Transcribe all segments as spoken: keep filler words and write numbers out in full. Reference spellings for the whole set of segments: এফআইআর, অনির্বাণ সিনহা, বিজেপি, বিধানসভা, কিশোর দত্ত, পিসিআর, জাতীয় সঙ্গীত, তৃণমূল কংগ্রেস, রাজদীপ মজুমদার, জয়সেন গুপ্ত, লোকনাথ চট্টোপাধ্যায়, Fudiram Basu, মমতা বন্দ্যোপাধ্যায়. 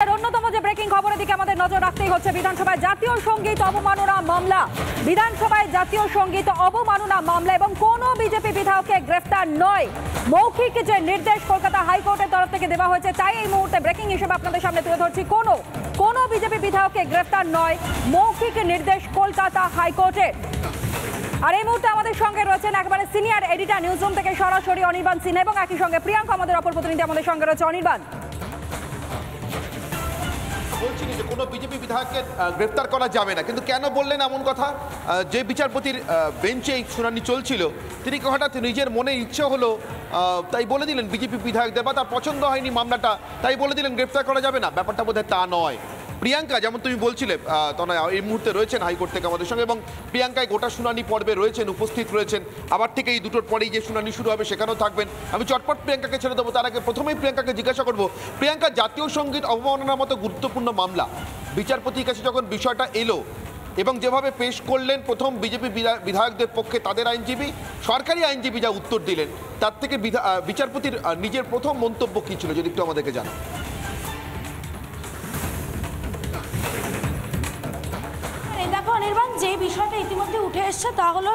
সরাসরি অনির্বাণ সিনহা এবং একই সঙ্গে প্রিয়াঙ্কা আমাদের অপর প্রতিনিধি আমাদের সঙ্গে রয়েছে। অনির্বাণ, বলছিলেন যে কোনো বিজেপি বিধায়ককে গ্রেফতার করা যাবে না, কিন্তু কেন বললেন এমন কথা? যে বিচারপতির বেঞ্চে শুনানি চলছিল তিনি হঠাৎ নিজের মনে ইচ্ছে হলো তাই বলে দিলেন বিজেপি বিধায়কদের, বা তার পছন্দ হয়নি মামলাটা তাই বলে দিলেন গ্রেফতার করা যাবে না। ব্যাপারটা বোধহয় তা নয়। প্রিয়াঙ্কা, যেমন তুমি বলছিলে, তখন এই মুহূর্তে রয়েছেন হাইকোর্ট থেকে আমাদের সঙ্গে এবং প্রিয়াঙ্কায় গোটা শুনানি পর্বে রয়েছেন, উপস্থিত রয়েছেন। আবার থেকে এই দুটোর পরেই যে শুনানি শুরু হবে সেখানেও থাকবেন। আমি চটপট প্রিয়াঙ্কাকে ছেড়ে দেবো, তার আগে প্রথমেই প্রিয়াঙ্কাকে জিজ্ঞাসা করবো, প্রিয়াঙ্কা, জাতীয় সঙ্গীত অবমাননার মতো গুরুত্বপূর্ণ মামলা বিচারপতির কাছে যখন বিষয়টা এলো এবং যেভাবে পেশ করলেন প্রথম বিজেপি বিধায়কদের পক্ষে তাদের আইনজীবী, সরকারি আইনজীবী যা উত্তর দিলেন তার থেকে বিচারপতির নিজের প্রথম মন্তব্য কী ছিল যদি একটু আমাদেরকে জানান। যে বিষয়টা ইতিমধ্যে উঠে এসছে তা হলো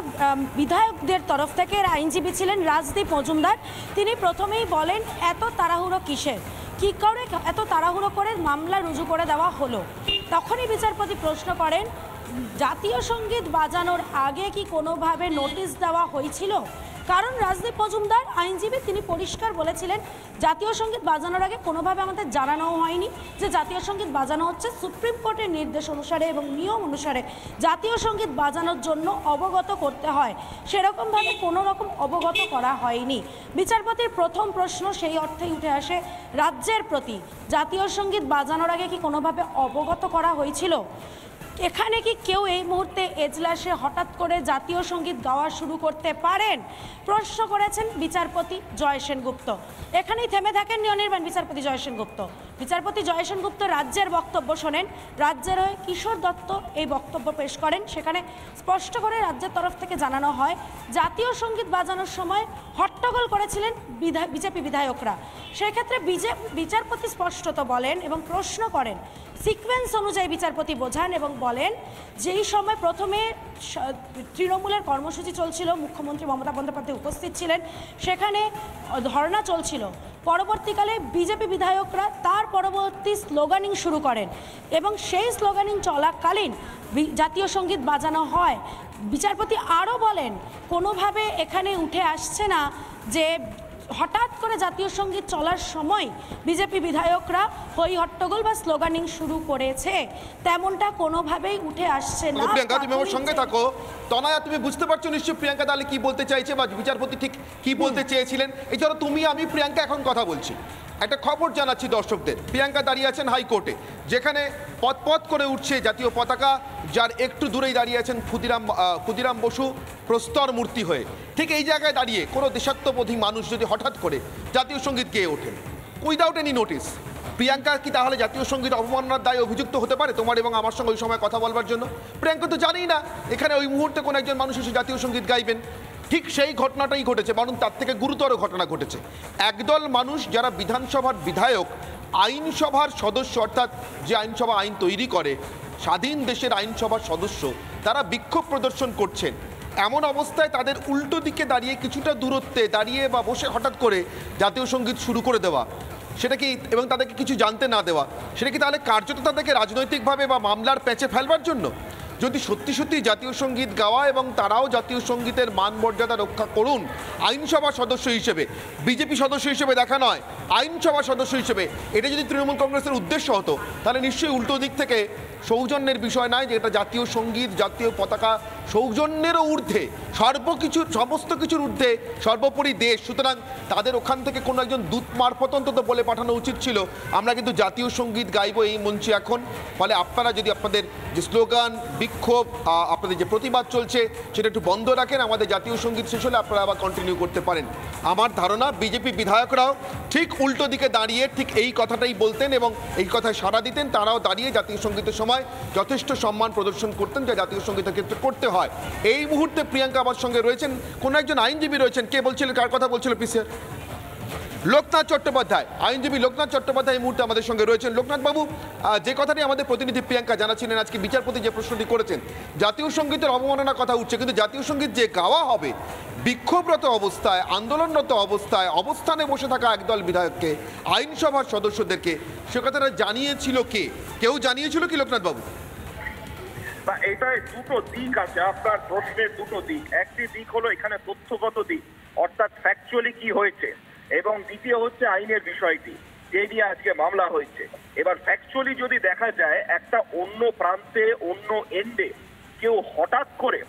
বিধায়কদের তরফ থেকে আইনজীবী ছিলেন রাজদীপ মজুমদার। তিনি প্রথমেই বলেন এত তাড়াহুড়ো কিসের, কী করে এত তাড়াহুড়ো করে মামলা রুজু করে দেওয়া হলো। তখনই বিচারপতি প্রশ্ন করেন জাতীয় সঙ্গীত বাজানোর আগে কি কোনোভাবে নোটিশ দেওয়া হয়েছিল, কারণ রাজদীপ মজুমদার আইনজীবী তিনি পরিষ্কার বলেছিলেন জাতীয় সঙ্গীত বাজানোর আগে কোনোভাবে আমাদের জানানো হয়নি যে জাতীয় সঙ্গীত বাজানো হচ্ছে। সুপ্রিম কোর্টের নির্দেশ অনুসারে এবং নিয়ম অনুসারে জাতীয় সঙ্গীত বাজানোর জন্য অবগত করতে হয়, সেরকমভাবে কোনো রকম অবগত করা হয়নি। বিচারপতির প্রথম প্রশ্ন সেই অর্থেই উঠে আসে রাজ্যের প্রতি, জাতীয় সঙ্গীত বাজানোর আগে কি কোনোভাবে অবগত করা হয়েছিল। এখানে কি কেউ এই মুহূর্তে এজলাসে হঠাৎ করে জাতীয় সঙ্গীত গাওয়া শুরু করতে পারেন, প্রশ্ন করেছেন বিচারপতি জয়সেন গুপ্ত। এখানেই থেমে থাকেননি অনির্বাণ বিচারপতি জয়সেন গুপ্ত। বিচারপতি জয়সেন গুপ্ত রাজ্যের বক্তব্য শোনেন, রাজ্যের হয়ে কিশোর দত্ত এই বক্তব্য পেশ করেন। সেখানে স্পষ্ট করে রাজ্যের তরফ থেকে জানানো হয় জাতীয় সঙ্গীত বাজানোর সময় হট্টগোল করেছিলেন বিধায় বিজেপি বিধায়করা। সেক্ষেত্রে বিজেপি বিচারপতি স্পষ্টত বলেন এবং প্রশ্ন করেন, সিকোয়েন্স অনুযায়ী বিচারপতি বোঝান এবং বলেন যেই সময় প্রথমে তৃণমূলের কর্মসূচি চলছিল, মুখ্যমন্ত্রী মমতা বন্দ্যোপাধ্যায় উপস্থিত ছিলেন, সেখানে ধর্ণা চলছিল, পরবর্তীকালে বিজেপি বিধায়করা তার পরবর্তী স্লোগানিং শুরু করেন এবং সেই স্লোগানিং চলাকালীন জাতীয় সঙ্গীত বাজানো হয়। বিচারপতি আরও বলেন কোনোভাবে এখানে উঠে আসছে না যে হঠাৎ করে জাতীয় সঙ্গীত চলার সময় বিজেপি বিধায়করা হই হট্টগোল বা স্লোগানিং শুরু করেছে, তেমনটা কোনোভাবেই উঠে আসছে না। প্রিয়াঙ্কা, তুমি আমার সঙ্গে থাকো। তনয়া, তুমি বুঝতে পারছো নিশ্চয়ই প্রিয়াঙ্কা তাহলে কি বলতে চাইছে বা বিচারপতি ঠিক কি বলতে চেয়েছিলেন। এছাড়া তুমি, আমি, প্রিয়াঙ্কা এখন কথা বলছি। একটা খবর জানাচ্ছি দর্শকদের, প্রিয়াঙ্কা দাঁড়িয়ে আছেন হাইকোর্টে, যেখানে পথপথ করে উঠছে জাতীয় পতাকা, যার একটু দূরেই দাঁড়িয়ে আছেন ফুদিরাম ফুদিরাম বসু প্রস্তর মূর্তি হয়ে। ঠিক এই জায়গায় দাঁড়িয়ে কোনো দেশাত্মবোধী মানুষ যদি হঠাৎ করে জাতীয় সঙ্গীত গেয়ে ওঠেন উইদাউট এনি নোটিস, প্রিয়াঙ্কা কি তাহলে জাতীয় সঙ্গীত অবমাননার দায়ে অভিযুক্ত হতে পারে তোমার এবং আমার সঙ্গে ওই সময় কথা বলবার জন্য? প্রিয়াঙ্কা তো জানেই না এখানে ওই মুহূর্তে কোনো একজন মানুষ এসে জাতীয় সঙ্গীত গাইবেন। ঠিক সেই ঘটনাটাই ঘটেছে, বরং তার থেকে গুরুতর ঘটনা ঘটেছে। একদল মানুষ যারা বিধানসভার বিধায়ক, আইনসভার সদস্য, অর্থাৎ যে আইনসভা আইন তৈরি করে, স্বাধীন দেশের আইনসভার সদস্য, তারা বিক্ষোভ প্রদর্শন করছেন। এমন অবস্থায় তাদের উল্টো দিকে দাঁড়িয়ে কিছুটা দূরত্বে দাঁড়িয়ে বা বসে হঠাৎ করে জাতীয় সঙ্গীত শুরু করে দেওয়া, সেটা কি, এবং তাদেরকে কিছু জানতে না দেওয়া, সেটা কি তাহলে কার্যত তাদেরকে রাজনৈতিকভাবে বা মামলার প্যাঁচে ফেলবার জন্য? যদি সত্যি সত্যি জাতীয় সঙ্গীত গাওয়া এবং তারাও জাতীয় সঙ্গীতের মান মর্যাদা রক্ষা করুন, আইনসভা সদস্য হিসেবে, বিজেপি সদস্য হিসেবে দেখা নয়, আইনসভা সদস্য হিসেবে, এটা যদি তৃণমূল কংগ্রেসের উদ্দেশ্য হতো তাহলে নিশ্চয়ই উল্টো দিক থেকে সৌজন্যের বিষয় নয় যে এটা জাতীয় সঙ্গীত, জাতীয় পতাকা সৌজন্যেরও ঊর্ধ্বে, সর্বকিছুর সমস্ত কিছুর ঊর্ধ্বে, সর্বোপরি দেশ। সুতরাং তাদের ওখান থেকে কোনো একজন দূত মারফত অন্তত বলে পাঠানো উচিত ছিল আমরা কিন্তু জাতীয় সঙ্গীত গাইব এই মঞ্চে এখন, ফলে আপনারা যদি আপনাদের যে স্লোগান, বিক্ষোভ, আপনাদের যে প্রতিবাদ চলছে সেটা একটু বন্ধ রাখেন, আমাদের জাতীয় সঙ্গীত শেষ হলে আপনারা আবার কন্টিনিউ করতে পারেন। আমার ধারণা বিজেপি বিধায়করাও ঠিক উল্টো দিকে দাঁড়িয়ে ঠিক এই কথাটাই বলতেন এবং এই কথায় সাড়া দিতেন, তারাও দাঁড়িয়ে জাতীয় সঙ্গীতের সময় যথেষ্ট সম্মান প্রদর্শন করতেন যা জাতীয় সঙ্গীতের ক্ষেত্রে করতে হয়। এই মুহূর্তে প্রিয়াঙ্কা আমার সঙ্গে রয়েছেন, কোনো একজন আইনজীবী রয়েছেন, কে বলছিলেন, কার কথা বলছিল? পিসিআর লোকনাথ চট্টোপাধ্যায় আইনজীবী লোকনাথ চট্টোপাধ্যায় এই মুহূর্তে আমাদের সঙ্গে রয়েছেন। লোকনাথ বাবু, যে কথাটি আমাদের প্রতিনিধি প্রিয়াঙ্কা জানাচ্ছিলেন, আজকে বিচারপতি যে প্রশ্নটি করেছেন, জাতীয় সঙ্গীতের অবমাননার কথা উঠছে, কিন্তু জাতীয় সঙ্গীত যে গাওয়া হবে বিক্ষোভরত অবস্থায়, আন্দোলনরত অবস্থায়, অবস্থানে বসে থাকা একদল বিধায়ককে, আইনসভার সদস্যদেরকে, সে কথাটা জানিয়েছিল কে? কেউ জানিয়েছিল কি লোকনাথ বাবু? বা এটাই দুটো দিক আছে আপনার প্রশ্নের, দুটো দিক। একটি দিক হলো এখানে তথ্যগত দিক, অর্থাৎ ফ্যাকচুয়ালি কি হয়েছে, এবং দ্বিতীয় হচ্ছে আইনের বিষয়টি, যে নিয়ে আজকে মামলা হয়েছে। এবার ফ্যাকচুয়ালি যদি দেখা যায়, একটা অন্য প্রান্তে অন্য এন্ডে কেউ হঠাৎ করে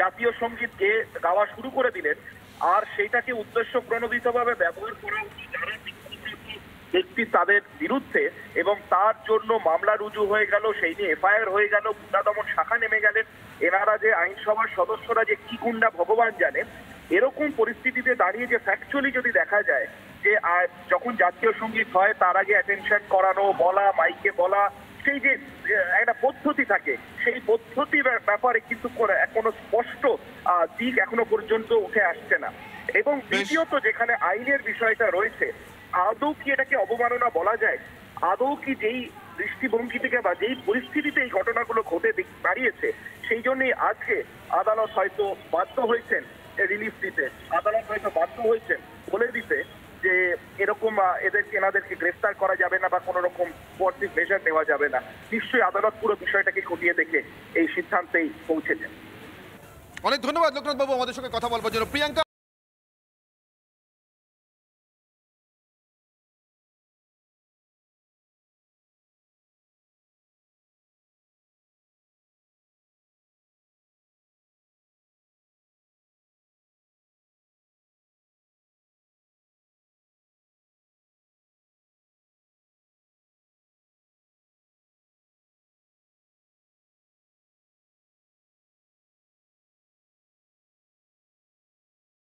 জাতীয় সঙ্গীত গেয়ে গাওয়া শুরু করে দিলেন, আর সেটাকে উদ্দেশ্য প্রণোদিতভাবে ব্যবহার করা ব্যক্তি তাদের বিরুদ্ধে, এবং তার জন্য মামলা রুজু হয়ে গেল, সেই নিয়ে এফআইআর হয়ে গেল, গুন্ডা দমন শাখা নেমে গেলেন। এনারা যে আইনসভার সদস্যরা যে কি গুন্ডা ভগবান জানে। এরকম পরিস্থিতিতে দাঁড়িয়ে যে ফ্যাকচুয়ালি যদি দেখা যায় যে যখন জাতীয় সঙ্গীত হয় তার আগে অ্যাটেনশন করানো, বলা, মাইকে বলা, সেই যে একটা পদ্ধতি থাকে, সেই পদ্ধতির ব্যাপারে কিন্তু কোনো স্পষ্ট দিক এখনো পর্যন্ত উঠে আসছে না। এবং দ্বিতীয়ত যেখানে আইনের বিষয়টা রয়েছে, আদৌ কি এটাকে অবমাননা বলা যায়? আদৌ কি যেই দৃষ্টিভঙ্গি থেকে বা যেই পরিস্থিতিতে এই ঘটনাগুলো ঘটে দাঁড়িয়েছে, সেই জন্যই আজকে আদালত হয়তো বাধ্য হয়েছেন রিলিফ দিতে, আদালত হয়তো বাধ্য হয়েছেন বলে দিতে যে এরকম এদের এনাদেরকে গ্রেফতার করা যাবে না বা কোনো রকম কঠোর মেজার নেওয়া যাবে না। নিশ্চয়ই আদালত পুরো বিষয়টাকে খতিয়ে দেখে এই সিদ্ধান্তেই পৌঁছেছেন। অনেক ধন্যবাদ লোকনাথ বাবু আমাদের সঙ্গে কথা বলবার জন্য। প্রিয়াঙ্কা।